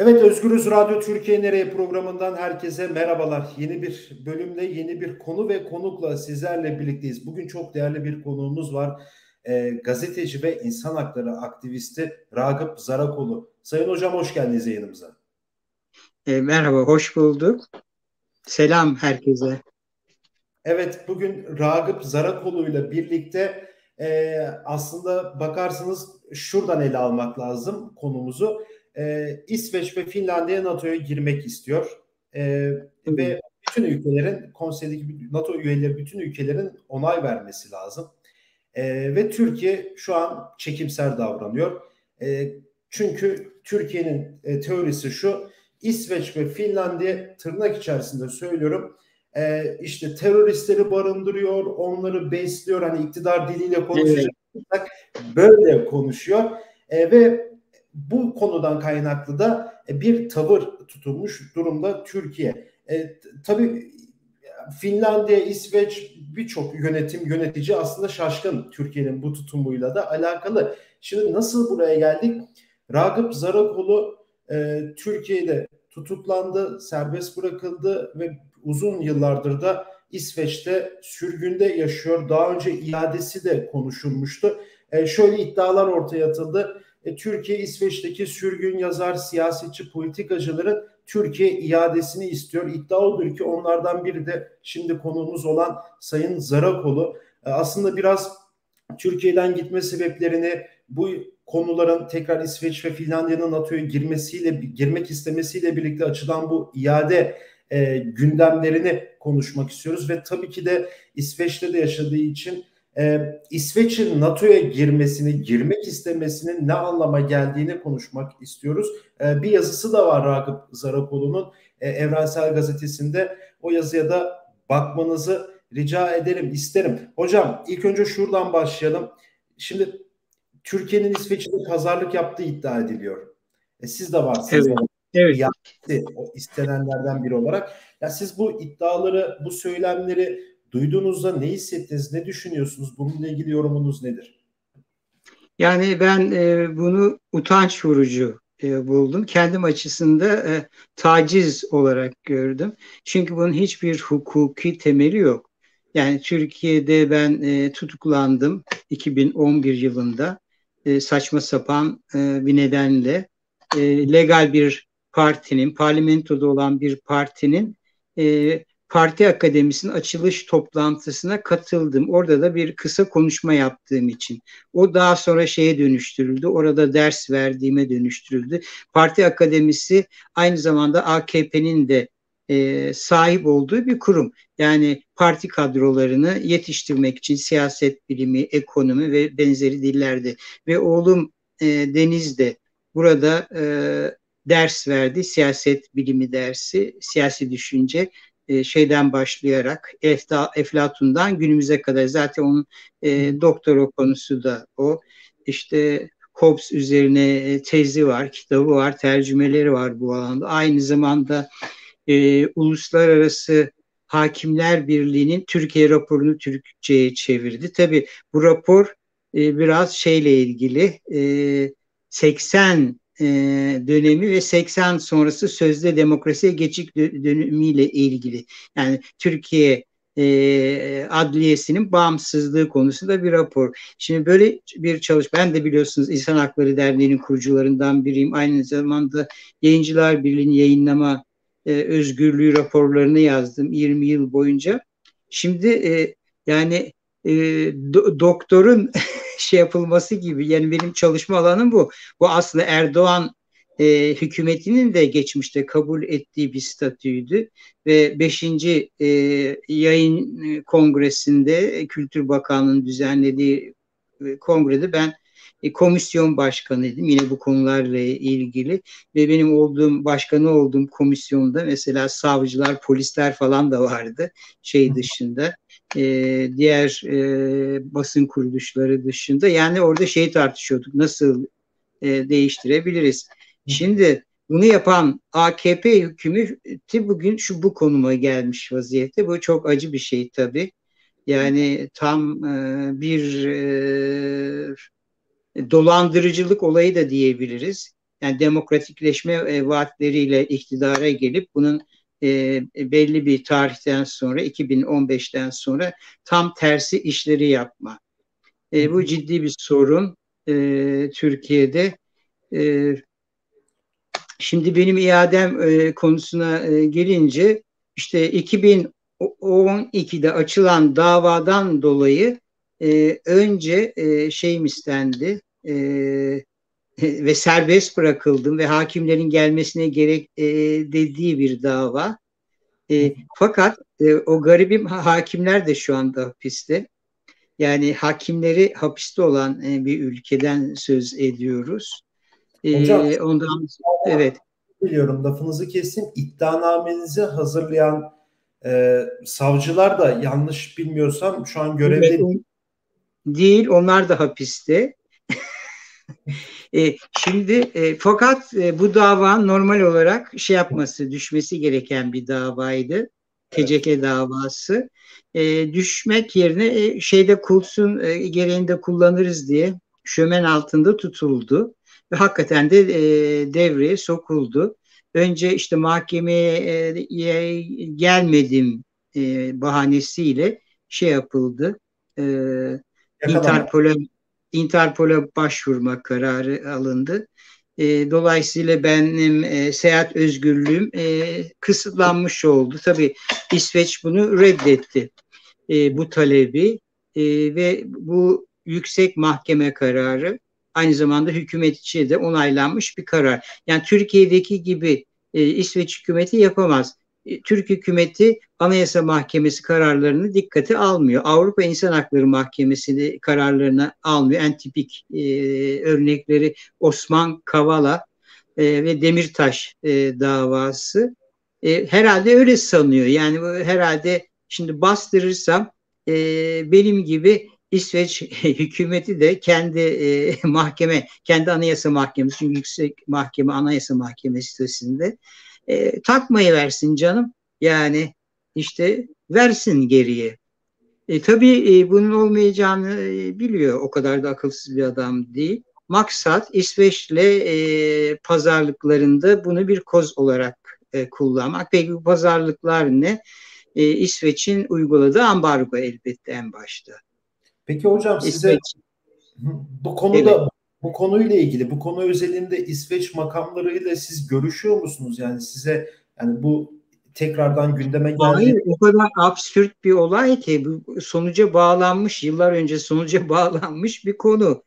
Evet, Özgürüz Radyo Türkiye Nereye programından herkese merhabalar. Yeni bir bölümle, yeni bir konu ve konukla sizlerle birlikteyiz. Bugün çok değerli bir konuğumuz var. Gazeteci ve insan hakları aktivisti Ragıp Zarakolu. Sayın hocam, hoş geldiniz yayınımıza. Merhaba, hoş bulduk. Selam herkese. Evet, bugün Ragıp Zarakolu ile birlikte aslında bakarsanız şuradan ele almak lazım konumuzu. İsveç ve Finlandiya NATO'ya girmek istiyor ve bütün ülkelerin, konseydeki NATO üyeleri, bütün ülkelerin onay vermesi lazım ve Türkiye şu an çekimser davranıyor. Çünkü Türkiye'nin teorisi şu: İsveç ve Finlandiya, tırnak içerisinde söylüyorum, işte teröristleri barındırıyor, onları besliyor, hani iktidar diliyle konuşacak, böyle konuşuyor ve bu konudan kaynaklı da bir tavır tutulmuş durumda Türkiye. Tabii Finlandiya, İsveç, birçok yönetici aslında şaşkın Türkiye'nin bu tutumuyla da alakalı. Şimdi nasıl buraya geldik? Ragıp Zarakolu Türkiye'de tutuklandı, serbest bırakıldı ve uzun yıllardır da İsveç'te sürgünde yaşıyor. Daha önce iadesi de konuşulmuştu. Şöyle iddialar ortaya atıldı. Türkiye, İsveç'teki sürgün yazar, siyasetçi, politikacıların Türkiye iadesini istiyor. İddia odur ki onlardan biri de şimdi konuğumuz olan Sayın Zarakolu. Aslında biraz Türkiye'den gitme sebeplerini, bu konuların tekrar İsveç ve Finlandiya'nın NATO'ya girmek istemesiyle birlikte açılan bu iade gündemlerini konuşmak istiyoruz. Ve tabii ki de İsveç'te de yaşadığı için İsveç'in NATO'ya girmek istemesinin ne anlama geldiğini konuşmak istiyoruz. Bir yazısı da var Ragıp Zarakolu'nun Evrensel Gazetesi'nde. O yazıya da bakmanızı rica ederim, isterim. Hocam, ilk önce şuradan başlayalım. Şimdi Türkiye'nin İsveç'e pazarlık yaptığı iddia ediliyor. Siz de varsınız. Evet. O istenenlerden biri olarak. Ya siz bu iddiaları, bu söylemleri duyduğunuzda ne hissettiniz, ne düşünüyorsunuz? Bununla ilgili yorumunuz nedir? Yani ben bunu utanç vurucu buldum. Kendim açısında taciz olak gördüm. Çünkü bunun hiçbir hukuki temeli yok. Yani Türkiye'de ben tutuklandım 2011 yılında saçma sapan bir nedenle. Legal bir partinin, parlamentoda olan bir partinin Parti Akademisi'nin açılış toplantısına katıldım. Orada da bir kısa konuşma yaptığım için. O daha sonra şeye dönüştürüldü. Orada ders verdiğime dönüştürüldü. Parti Akademisi aynı zamanda AKP'nin de sahip olduğu bir kurum. Yani parti kadrolarını yetiştirmek için siyaset bilimi, ekonomi ve benzeri dillerde. Ve oğlum Deniz de burada ders verdi. Siyaset bilimi dersi, siyasi düşünce şeyden başlayarak Eflatun'dan günümüze kadar, zaten onun doktora konusu da o. İşte Hobbes üzerine tezi var, kitabı var, tercümeleri var bu alanda. Aynı zamanda Uluslararası Hakimler Birliği'nin Türkiye raporunu Türkçe'ye çevirdi. Tabii bu rapor biraz şeyle ilgili, 80 dönemi ve 80 sonrası sözde demokrasiye geçiş dönemiyle ilgili. Yani Türkiye Adliyesi'nin bağımsızlığı konusunda bir rapor. Şimdi böyle bir çalışma, ben de biliyorsunuz İnsan Hakları Derneği'nin kurucularından biriyim. Aynı zamanda Yayıncılar Birliği'nin yayınlama özgürlüğü raporlarını yazdım 20 yıl boyunca. Şimdi yani doktorun şey yapılması gibi, yani benim çalışma alanım bu. Bu aslında Erdoğan hükümetinin de geçmişte kabul ettiği bir statüydü ve 5. Yayın Kongresi'nde, Kültür Bakanlığı'nın düzenlediği kongrede ben komisyon başkanıydım yine bu konularla ilgili ve benim başkanı olduğum komisyonda mesela savcılar, polisler falan da vardı şey dışında. Diğer basın kuruluşları dışında, yani orada tartışıyorduk, nasıl değiştirebiliriz. Şimdi bunu yapan AKP hükümeti bugün bu konuma gelmiş vaziyette. Bu çok acı bir şey tabii. Yani tam bir dolandırıcılık olayı da diyebiliriz. yani demokratikleşme vaatleriyle iktidara gelip bunun belli bir tarihten sonra 2015'ten sonra tam tersi işleri yapma. Bu ciddi bir sorun Türkiye'de. Şimdi benim iadem konusuna gelince işte 2012'de açılan davadan dolayı önce şeyim istendi ve serbest bırakıldım ve hakimlerin gelmesine gerek dediği bir dava. Fakat o garibim hakimler de şu anda hapiste. Yani hakimleri hapiste olan bir ülkeden söz ediyoruz. Hocam, ondan evet. Biliyorum, lafınızı keseyim. İddianamenizi hazırlayan savcılar da yanlış bilmiyorsam şu an görevde değil. Onlar da hapiste. Şimdi fakat bu dava normal olarak şey yapması, düşmesi gereken bir davaydı. TCK davası. Düşmek yerine şeyde kulsun gereğinde kullanırız diye şömen altında tutuldu. Ve hakikaten de devreye sokuldu. Önce işte mahkemeye gelmedim bahanesiyle şey yapıldı. Interpol'a başvurma kararı alındı. Dolayısıyla benim seyahat özgürlüğüm kısıtlanmış oldu. Tabii İsveç bunu reddetti. Bu talebi ve bu yüksek mahkeme kararı aynı zamanda hükümetçi de onaylanmış bir karar. Yani Türkiye'deki gibi İsveç hükümeti yapamaz. Türk hükümeti Anayasa Mahkemesi kararlarını dikkate almıyor. Avrupa İnsan Hakları Mahkemesi kararlarını almıyor. En tipik örnekleri Osman Kavala ve Demirtaş davası. Herhalde öyle sanıyor. Yani herhalde şimdi bastırırsam benim gibi İsveç hükümeti de kendi mahkeme, kendi Anayasa Mahkemesi, Yüksek Mahkeme Anayasa Mahkemesi sitesinde takmayı versin canım. Yani işte versin geriye. Tabii bunun olmayacağını biliyor. O kadar da akılsız bir adam değil. Maksat İsveç'le pazarlıklarında bunu bir koz olarak kullanmak. Peki bu pazarlıklar ne? İsveç'in uyguladığı ambargo elbette en başta. Peki hocam size İsveç, bu konuda bu konuyla ilgili, bu konu özelinde İsveç makamlarıyla siz görüşüyor musunuz? Yani size yani bu tekrardan gündeme geldi. Hayır, o kadar absürt bir olay ki bu sonuca bağlanmış, yıllar önce sonuca bağlanmış bir konu.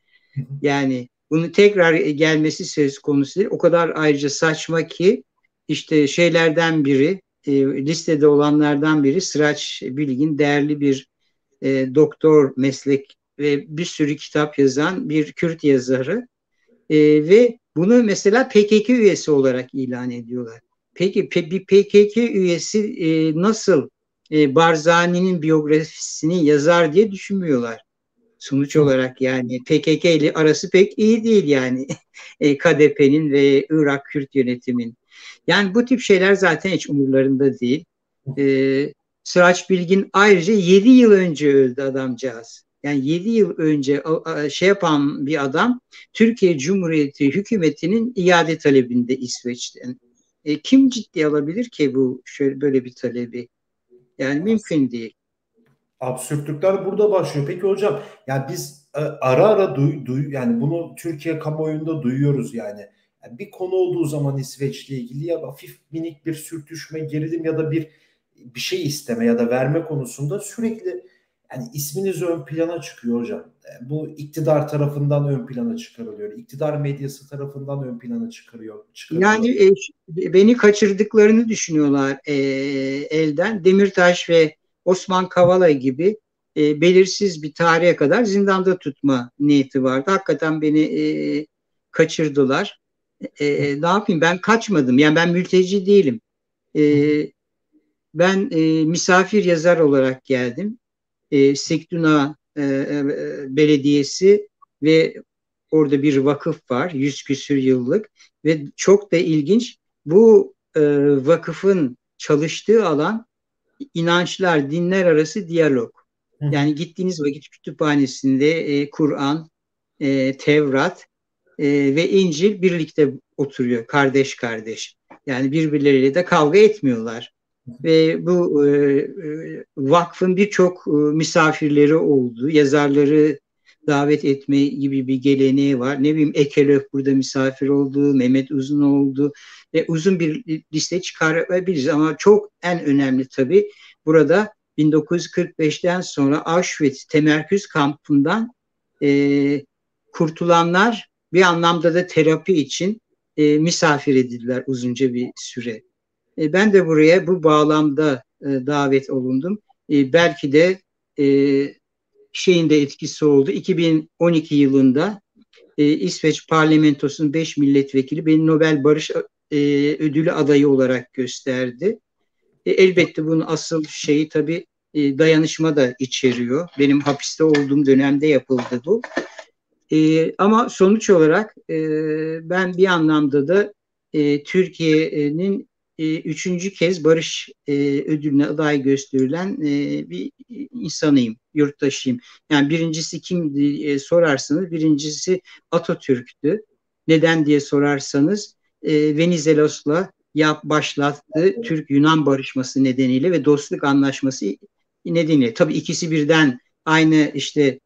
Yani bunu tekrar gelmesi söz konusu değil. O kadar ayrıca saçma ki işte şeylerden biri, listede olanlardan biri Sıraç Bilgin, değerli bir doktor meslek ve bir sürü kitap yazan bir Kürt yazarı ve bunu mesela PKK üyesi olarak ilan ediyorlar. Peki bir PKK üyesi nasıl Barzani'nin biyografisini yazar diye düşünmüyorlar. Sonuç olarak yani PKK ile arası pek iyi değil yani KDP'nin ve Irak Kürt yönetiminin. Yani bu tip şeyler zaten hiç umurlarında değil. Sıraç Bilgin ayrıca 7 yıl önce öldü adamcağız. Yani 7 yıl önce şey yapan bir adam Türkiye Cumhuriyeti hükümetinin iade talebinde İsveç'ten. Kim ciddiye alabilir ki bu şöyle böyle bir talebi? Yani mümkün değil. Absürtlükler burada başlıyor. Peki hocam ya biz ara ara yani bunu Türkiye kamuoyunda duyuyoruz yani. Yani bir konu olduğu zaman İsveç'le ilgili ya hafif minik bir sürtüşme, gerilim ya da bir şey isteme ya da verme konusunda sürekli yani isminiz ön plana çıkıyor hocam. Bu iktidar tarafından ön plana çıkarılıyor. İktidar medyası tarafından ön plana çıkarılıyor. Yani beni kaçırdıklarını düşünüyorlar elden. Demirtaş ve Osman Kavala gibi belirsiz bir tarihe kadar zindanda tutma niyeti vardı. Hakikaten beni kaçırdılar. Ne yapayım? Ben kaçmadım. Yani ben mülteci değilim. Ben misafir yazar olarak geldim. Sekduna Belediyesi ve orada bir vakıf var. 100 küsür yıllık ve çok da ilginç. Bu vakıfın çalıştığı alan inançlar, dinler arası diyalog. Yani gittiğiniz vakit kütüphanesinde Kur'an, Tevrat, ve İncil birlikte oturuyor, kardeş kardeş. Yani birbirleriyle de kavga etmiyorlar. Ve bu vakfın birçok misafirleri oldu, yazarları davet etme gibi bir geleneği var. Ne bileyim, Ekelök burada misafir oldu, Mehmet Uzun oldu ve uzun bir liste çıkarabiliriz. Ama çok en önemli tabii burada 1945'ten sonra Auschwitz Temerküz kampından kurtulanlar bir anlamda da terapi için misafir edildiler uzunca bir süre. Ben de buraya bu bağlamda davet olundum. Belki de şeyin de etkisi oldu. 2012 yılında İsveç parlamentosunun 5 milletvekili beni Nobel Barış Ödülü adayı olarak gösterdi. Elbette bunun asıl şeyi tabii dayanışma da içeriyor. Benim hapiste olduğum dönemde yapıldı bu. Ama sonuç olarak ben bir anlamda da Türkiye'nin 3. kez barış ödülüne aday gösterilen bir insanıyım, yurttaşıyım. Yani birincisi kim diye sorarsanız, birincisi Atatürk'tü. Neden diye sorarsanız Venizelos'la başlattığı Türk-Yunan barışması nedeniyle ve dostluk anlaşması nedeniyle. Tabii ikisi birden aynı işte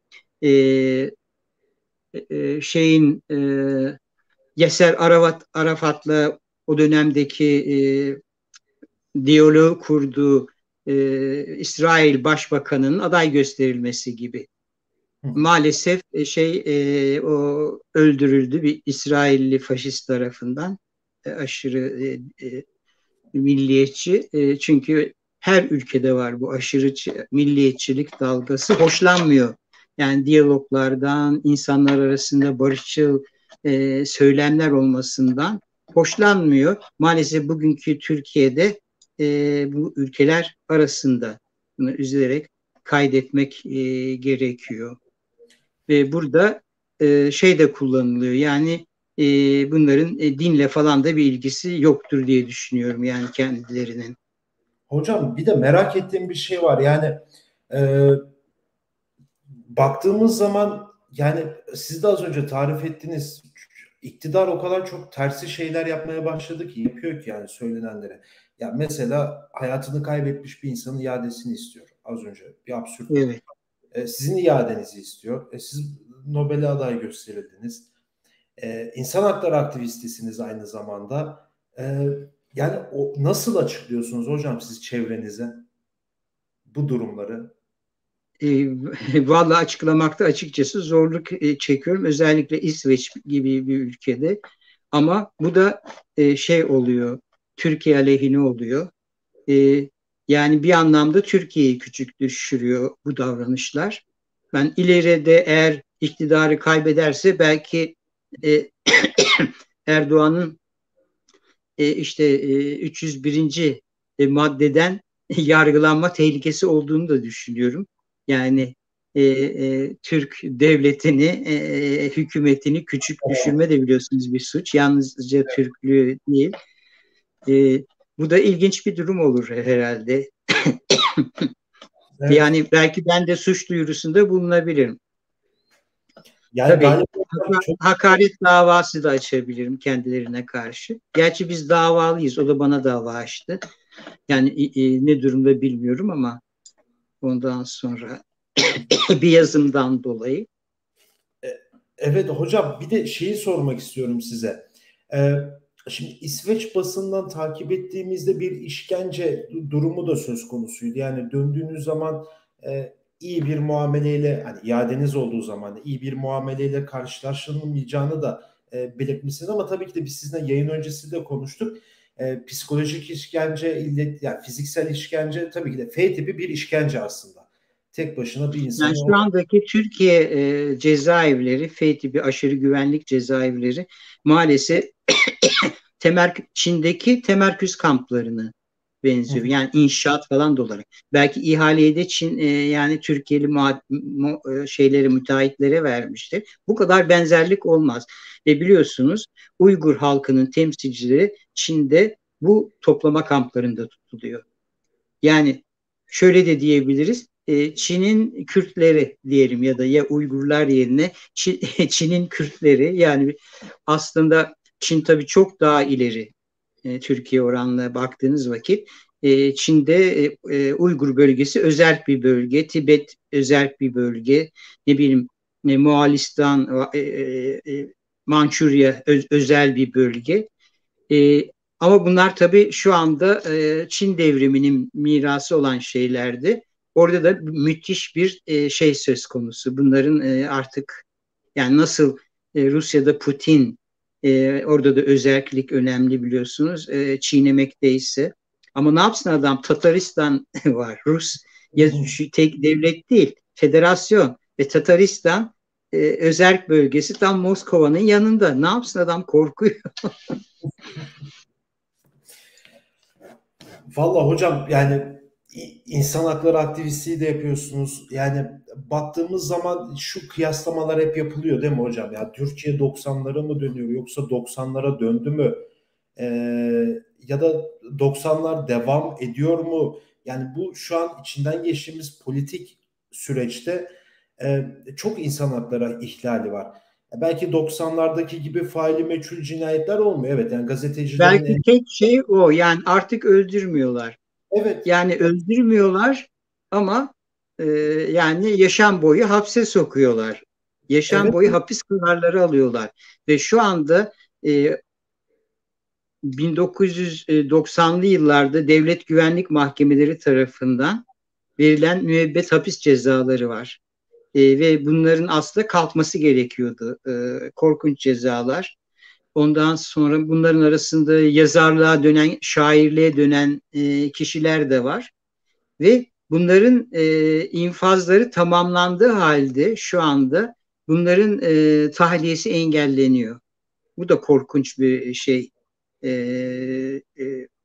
Yeser Arafat'la o dönemdeki diyaloğu kurduğu İsrail Başbakanı'nın aday gösterilmesi gibi. Maalesef o öldürüldü bir İsrailli faşist tarafından, aşırı milliyetçi. Çünkü her ülkede var bu aşırı milliyetçilik dalgası. Hoşlanmıyor. Yani diyaloglardan, insanlar arasında barışçıl söylemler olmasından hoşlanmıyor. Maalesef bugünkü Türkiye'de bu ülkeler arasında, bunu üzülerek kaydetmek gerekiyor. Ve burada şey de kullanılıyor. Yani bunların dinle falan da bir ilgisi yoktur diye düşünüyorum yani kendilerinin. Hocam bir de merak ettiğim bir şey var. Yani baktığımız zaman, yani siz de az önce tarif ettiniz, İktidar o kadar çok tersi şeyler yapmaya başladı ki, yapıyor ki yani söylenenlere. Ya mesela hayatını kaybetmiş bir insanın iadesini istiyor. Az önce bir absürt. Evet. Sizin iadenizi istiyor. Siz Nobel'e aday gösterildiniz. İnsan hakları aktivistisiniz aynı zamanda. Yani nasıl açıklıyorsunuz hocam siz çevrenize bu durumları? Vallahi açıklamakta açıkçası zorluk çekiyorum. Özellikle İsveç gibi bir ülkede. Ama bu da şey oluyor, Türkiye aleyhine oluyor. Yani bir anlamda Türkiye'yi küçük düşürüyor bu davranışlar. Ben ileride eğer iktidarı kaybederse belki Erdoğan'ın işte 301. maddeden yargılanma tehlikesi olduğunu da düşünüyorum. Yani Türk devletini, hükümetini küçük düşürme de biliyorsunuz bir suç. Yalnızca Türklüğü değil. Bu da ilginç bir durum olur herhalde. Evet. Yani belki ben de suç duyurusunda bulunabilirim. Yani tabii, hakaret davası da açabilirim kendilerine karşı. Gerçi biz davalıyız. O da bana dava açtı. Yani ne durumda bilmiyorum ama ondan sonra bir yazımdan dolayı. Evet hocam, bir de şeyi sormak istiyorum size. Şimdi İsveç basından takip ettiğimizde bir işkence durumu da söz konusuydu. Yani döndüğünüz zaman iyi bir muameleyle, hani iadeniz olduğu zaman iyi bir muameleyle karşılaşılmayacağını da belirtmişsiniz. Ama tabii ki de biz sizinle yayın öncesi de konuştuk. Psikolojik işkence, yani fiziksel işkence tabii ki de F tipi bir işkence aslında. Tek başına bir insan. Yani şu andaki Türkiye cezaevleri, F tipi aşırı güvenlik cezaevleri maalesef Çin'deki temerküz kamplarını benziyor. Hı. Yani inşaat falan da olarak. Belki ihaleyi de Çin yani Türkiye'li müteahhitlere vermiştir. Bu kadar benzerlik olmaz. Ve biliyorsunuz Uygur halkının temsilcileri Çin'de bu toplama kamplarında tutuluyor. Yani şöyle de diyebiliriz. Çin'in Kürtleri diyelim ya da ya Uygurlar yerine Çin'in Kürtleri, yani aslında Çin tabii çok daha ileri Türkiye oranına baktığınız vakit. Çin'de Uygur bölgesi özel bir bölge, Tibet özel bir bölge, ne bileyim Moğolistan, Mançurya özel bir bölge. Ama bunlar tabii şu anda Çin devriminin mirası olan şeylerdi. Orada da müthiş bir şey söz konusu. Bunların artık, yani nasıl Rusya'da Putin, orada da özellik önemli biliyorsunuz, çiğnemekteyse. Ama ne yapsın adam? Tataristan var. Rus tek devlet değil, federasyon ve Tataristan özerk bölgesi tam Moskova'nın yanında. Ne yapsın adam? Korkuyor. Vallahi hocam, yani insan hakları aktivistliği de yapıyorsunuz. Yani baktığımız zaman şu kıyaslamalar hep yapılıyor değil mi hocam? Ya Türkiye 90'lara mı dönüyor yoksa 90'lara döndü mü? Ya da 90'lar devam ediyor mu? Yani bu şu an içinden geçtiğimiz politik süreçte çok insan hakları ihlali var. Belki 90'lardaki gibi faili meçhul cinayetler olmuyor. Evet, yani gazeteciler... Belki tek şey o, yani artık öldürmüyorlar. Evet. Yani öldürmüyorlar ama yani yaşam boyu hapse sokuyorlar. Yaşam boyu hapis kararları alıyorlar. Ve şu anda 1990'lı yıllarda devlet güvenlik mahkemeleri tarafından verilen müebbet hapis cezaları var. Ve bunların aslında kalkması gerekiyordu. Korkunç cezalar. Ondan sonra bunların arasında yazarlığa dönen, şairliğe dönen kişiler de var. Ve bunların infazları tamamlandığı halde şu anda bunların tahliyesi engelleniyor. Bu da korkunç bir şey.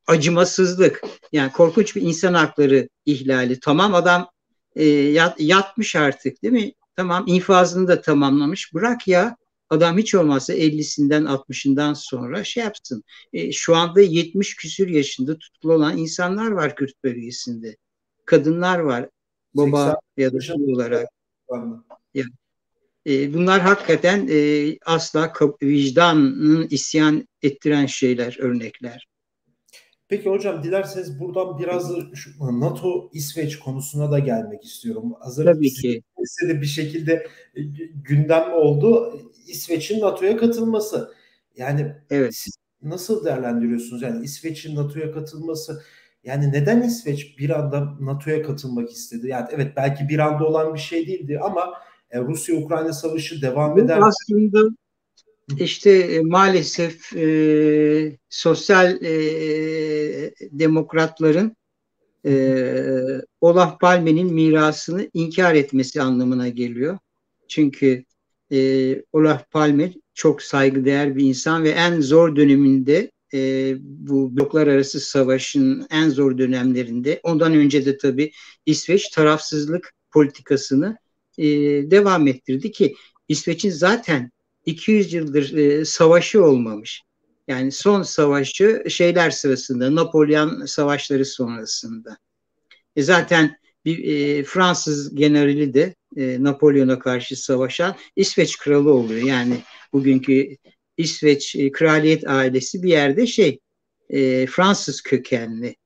Acımasızlık. Yani korkunç bir insan hakları ihlali. Tamam, adam yatmış artık değil mi? Tamam, infazını da tamamlamış. Bırak ya, adam hiç olmazsa 50'sinden 60'ından sonra şey yapsın. Şu anda 70 küsür yaşında tutuklu olan insanlar var Kürt bölgesinde. Kadınlar var. Baba ya da şey olarak. Yani, bunlar hakikaten asla vicdanın isyan ettiren şeyler, örnekler. Peki hocam, dilerseniz buradan biraz NATO-İsveç konusuna da gelmek istiyorum. Hazır tabii ki. Bir şekilde gündem oldu İsveç'in NATO'ya katılması. Yani evet. Siz nasıl değerlendiriyorsunuz? Yani İsveç'in NATO'ya katılması, yani neden İsveç bir anda NATO'ya katılmak istedi? Yani evet, belki bir anda olan bir şey değildi ama Rusya-Ukrayna savaşı devam eder. Aslında İşte maalesef sosyal demokratların Olaf Palme'nin mirasını inkar etmesi anlamına geliyor. Çünkü Olaf Palme çok saygıdeğer bir insan ve en zor döneminde bu bloklar arası savaşın en zor dönemlerinde, ondan önce de tabii İsveç tarafsızlık politikasını devam ettirdi ki İsveç'in zaten 200 yıldır savaşı olmamış. Yani son savaşı şeyler sırasında, Napolyon savaşları sonrasında. Zaten bir Fransız generali de Napolyon'a karşı savaşan İsveç kralı oluyor. Yani bugünkü İsveç kraliyet ailesi bir yerde Fransız kökenli.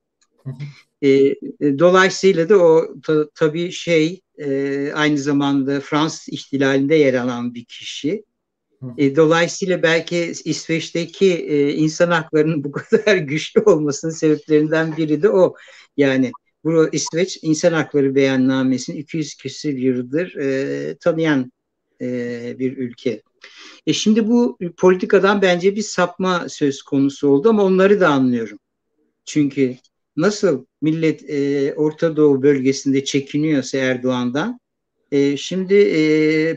Dolayısıyla da o tabii aynı zamanda Fransız ihtilalinde yer alan bir kişi. Dolayısıyla belki İsveç'teki insan haklarının bu kadar güçlü olmasının sebeplerinden biri de o. Yani bu İsveç İnsan Hakları Beyannamesi'ni 200 küsur yıldır tanıyan bir ülke. Şimdi bu politikadan bence bir sapma söz konusu oldu ama onları da anlıyorum. Çünkü nasıl millet Orta Doğu bölgesinde çekiniyorsa Erdoğan'dan, şimdi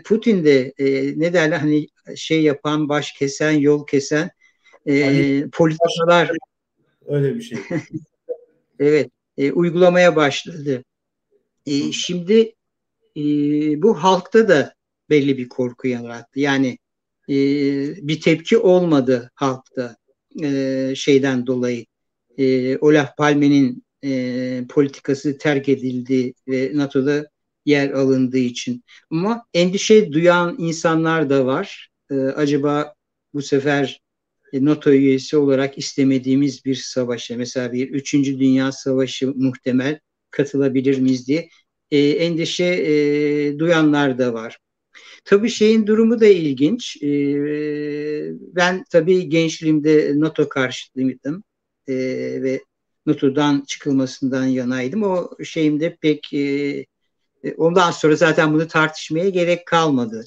Putin de ne derler, hani şey yapan, baş kesen, yol kesen politikalar öyle bir şey. Evet, uygulamaya başladı. Şimdi bu halkta da belli bir korku yarattı. Yani bir tepki olmadı halkta şeyden dolayı. Olaf Palme'nin politikası terk edildi ve NATO'da yer alındığı için. Ama endişe duyan insanlar da var. Acaba bu sefer NATO üyesi olarak istemediğimiz bir savaşa, mesela bir 3. Dünya Savaşı muhtemel, katılabilir miyiz diye endişe duyanlar da var. Tabii şeyin durumu da ilginç. Ben tabii gençliğimde NATO karşıtlıydım ve NATO'dan çıkılmasından yanaydım. O şeyimde pek ondan sonra zaten bunu tartışmaya gerek kalmadı.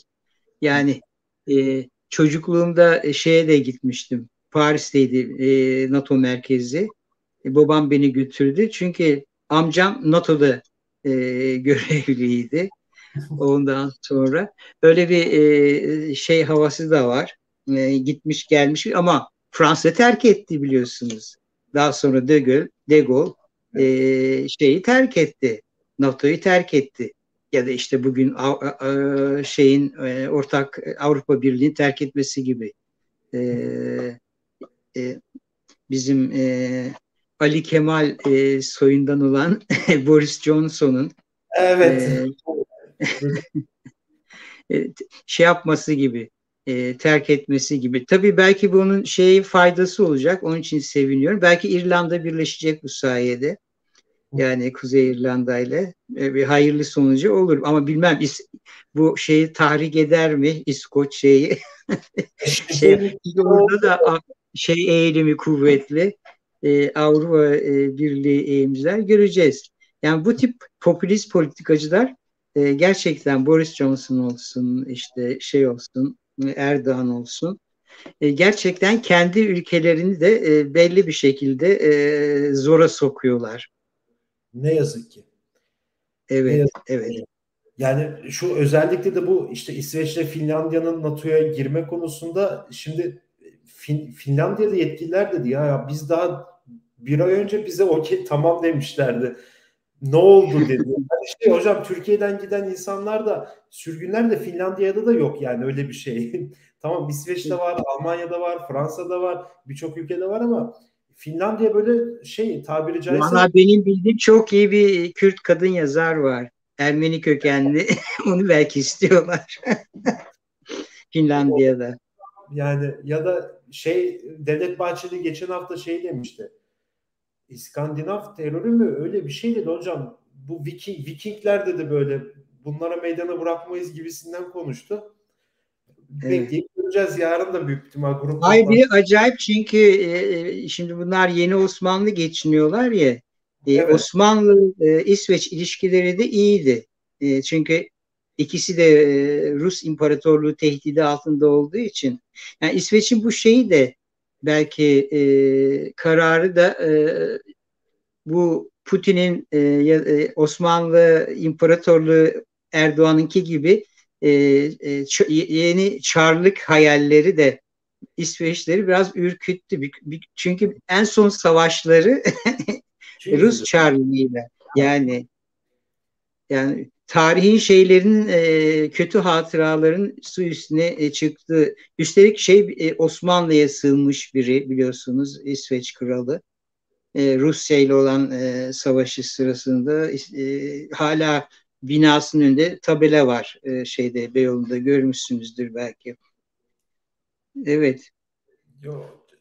Yani çocukluğumda şeye de gitmiştim. Paris'teydi NATO merkezi. Babam beni götürdü. Çünkü amcam NATO'da görevliydi. Ondan sonra öyle bir şey havası da var. Gitmiş gelmiş ama Fransa terk etti, biliyorsunuz. Daha sonra De Gaulle şeyi terk etti. NATO'yu terk etti. Ya da işte bugün şeyin ortak Avrupa Birliği'ni terk etmesi gibi. Bizim Ali Kemal soyundan olan Boris Johnson'un evet. Şey yapması gibi, terk etmesi gibi. Tabii belki bunun şeyi faydası olacak. Onun için seviniyorum. Belki İrlanda birleşecek bu sayede. Yani Kuzey İrlanda ile bir hayırlı sonucu olur. Ama bilmem bu şeyi tahrik eder mi? İskoç şeyi. Orada da şey eğilimi kuvvetli. Avrupa Birliği eğilimciler göreceğiz. Yani bu tip popülist politikacılar gerçekten Boris Johnson olsun, işte şey olsun, Erdoğan olsun, gerçekten kendi ülkelerini de belli bir şekilde zora sokuyorlar. Ne yazık ki. Evet, evet. Yani şu özellikle de bu işte İsveç'le Finlandiya'nın NATO'ya girme konusunda şimdi Finlandiya'da yetkililer dedi ya biz daha bir ay önce bize okey tamam demişlerdi. Ne oldu dedi. Yani işte hocam Türkiye'den giden insanlar da sürgünler de Finlandiya'da da yok yani öyle bir şey. Tamam İsveç'te var, Almanya'da var, Fransa'da var, birçok ülkede var ama Finlandiya böyle şey tabiri caizse. Valla benim bildiğim çok iyi bir Kürt kadın yazar var. Ermeni kökenli. Onu belki istiyorlar. Finlandiya'da. Yani ya da şey Devlet Bahçeli geçen hafta şey demişti. İskandinav terörü mü? Öyle bir şey dedi hocam. Bu Vikingler dedi böyle bunlara meydana bırakmayız gibisinden konuştu. Evet. Bekleyip göreceğiz. Yarın da büyük ihtimal gruplar. Hayır bir acayip çünkü şimdi bunlar yeni Osmanlı geçiniyorlar ya. Evet. Osmanlı-İsveç ilişkileri de iyiydi. Çünkü ikisi de Rus İmparatorluğu tehdidi altında olduğu için. Yani İsveç'in bu şeyi de belki kararı da bu Putin'in Osmanlı İmparatorluğu Erdoğan'ınki gibi yeni çarlık hayalleri de İsveçleri biraz ürküttü. Çünkü en son savaşları Rus çarlığıyla yani tarihin şeylerin kötü hatıraların su üstüne çıktı. Üstelik Osmanlı'ya sığınmış biri biliyorsunuz İsveç kralı. Rusya ile olan savaşı sırasında hala binasının önünde tabela var. Şeyde Beyoğlu'nda görmüşsünüzdür belki. Evet.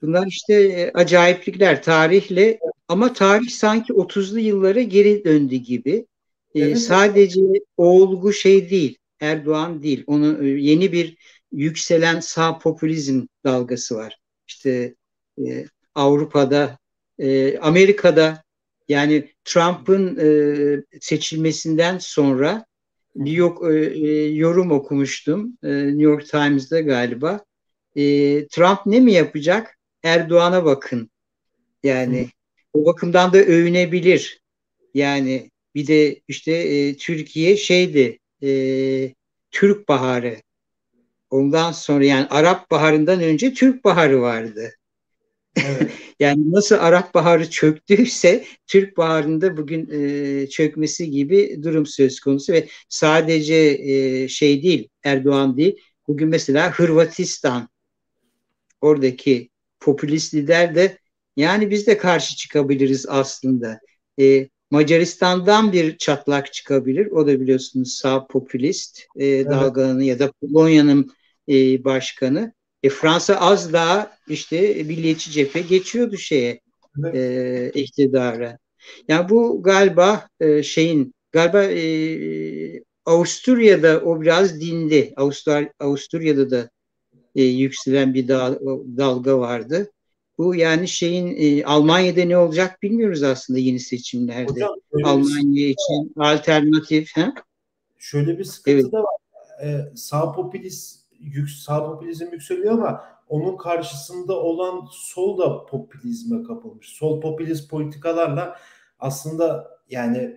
Bunlar işte acayiplikler tarihle ama tarih sanki 30'lu yıllara geri döndü gibi. Evet. Sadece olgu şey değil, Erdoğan değil. Onun yeni bir yükselen sağ popülizm dalgası var. İşte Avrupa'da, Amerika'da yani Trump'ın seçilmesinden sonra yorum okumuştum New York Times'da galiba. Trump ne mi yapacak? Erdoğan'a bakın. Yani o bakımdan da övünebilir. Yani bir de işte Türkiye Türk Baharı. Ondan sonra yani Arap Baharı'ndan önce Türk Baharı vardı. Evet. Yani nasıl Arap Baharı çöktüyse Türk Baharı'nda bugün çökmesi gibi durum söz konusu ve sadece değil, Erdoğan değil. Bugün mesela Hırvatistan oradaki popülist lider de yani biz de karşı çıkabiliriz aslında. Macaristan'dan bir çatlak çıkabilir. O da biliyorsunuz sağ popülist dalgalanı ya da Polonya'nın başkanı. Fransa az daha işte milliyetçi cephe geçiyordu iktidara. Yani bu galiba Avusturya'da o biraz dindi. Avusturya'da da yükselen bir dalga vardı. Bu yani Almanya'da ne olacak bilmiyoruz aslında yeni seçimlerde. Hocam, Almanya için alternatif. Şöyle bir sıkıntı da var. Sağ popülizm yükseliyor ama onun karşısında olan sol da popülizme kapılmış. Sol popülist politikalarla aslında yani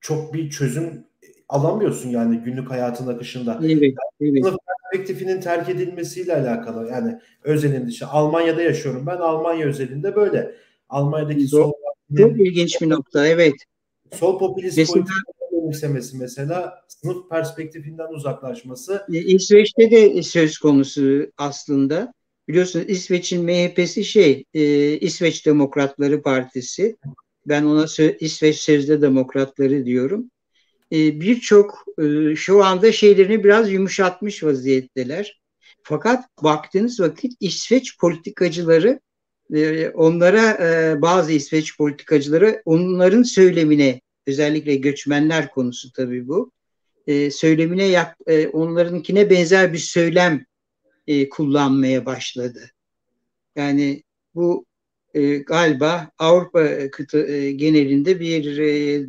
çok bir çözüm alamıyorsun yani günlük hayatın akışında. Evet. Sınıf perspektifinin terk edilmesiyle alakalı. Yani özelinde Almanya'da yaşıyorum ben. Almanya özelinde böyle. Almanya'daki sol çok ilginç bir nokta. Evet. Sol popülist politikaların mesela sınıf perspektifinden uzaklaşması. İsveç'te de söz konusu aslında. Biliyorsunuz İsveç'in MHP'si İsveç Demokratları Partisi. Ben ona İsveç Sözde Demokratları diyorum. Birçok şu anda şeylerini biraz yumuşatmış vaziyetteler. Fakat baktığınız vakit bazı İsveç politikacıları onların söylemine, özellikle göçmenler konusu tabii bu, onlarınkine benzer bir söylem kullanmaya başladı. Yani bu galiba Avrupa genelinde bir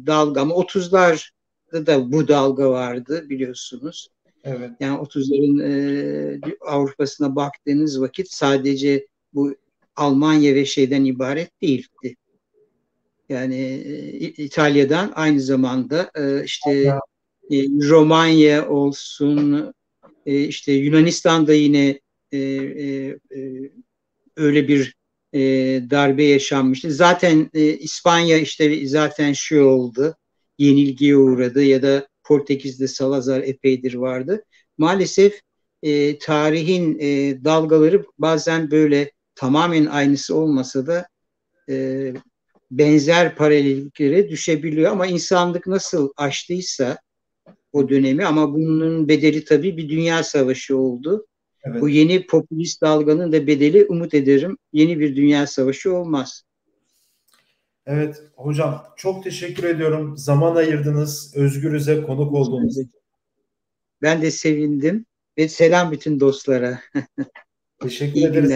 dalga ama 30'lar da bu dalga vardı biliyorsunuz. Evet. Yani 30'ların Avrupa'sına baktığınız vakit sadece bu Almanya ve ibaret değildi. Yani İtalya'dan aynı zamanda Romanya olsun, Yunanistan'da yine öyle bir darbe yaşanmıştı. Zaten İspanya zaten oldu. Yenilgiye uğradı ya da Portekiz'de Salazar epeydir vardı. Maalesef tarihin dalgaları bazen böyle tamamen aynısı olmasa da benzer paralelliklere düşebiliyor. Ama insanlık nasıl aştıysa o dönemi, ama bunun bedeli tabii bir dünya savaşı oldu. Evet. Bu yeni popülist dalganın da bedeli, umut ederim, yeni bir dünya savaşı olmaz. Evet hocam, çok teşekkür ediyorum. Zaman ayırdınız. Özgürüz'e konuk olduğunuz için. Ben de sevindim. Ve selam bütün dostlara. Teşekkür ederiz.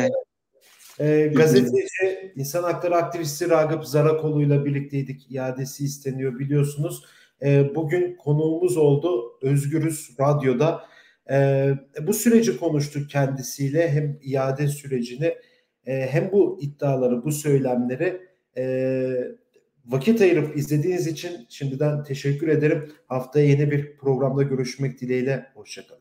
Gazeteci, insan hakları aktivisti Ragıp Zarakolu ile birlikteydik. İadesi isteniyor biliyorsunuz. Bugün konuğumuz oldu Özgürüz Radyo'da. Bu süreci konuştuk kendisiyle. Hem iade sürecini hem bu iddiaları, bu söylemleri. Vakit ayırıp izlediğiniz için şimdiden teşekkür ederim. Haftaya yeni bir programda görüşmek dileğiyle. Hoşçakalın.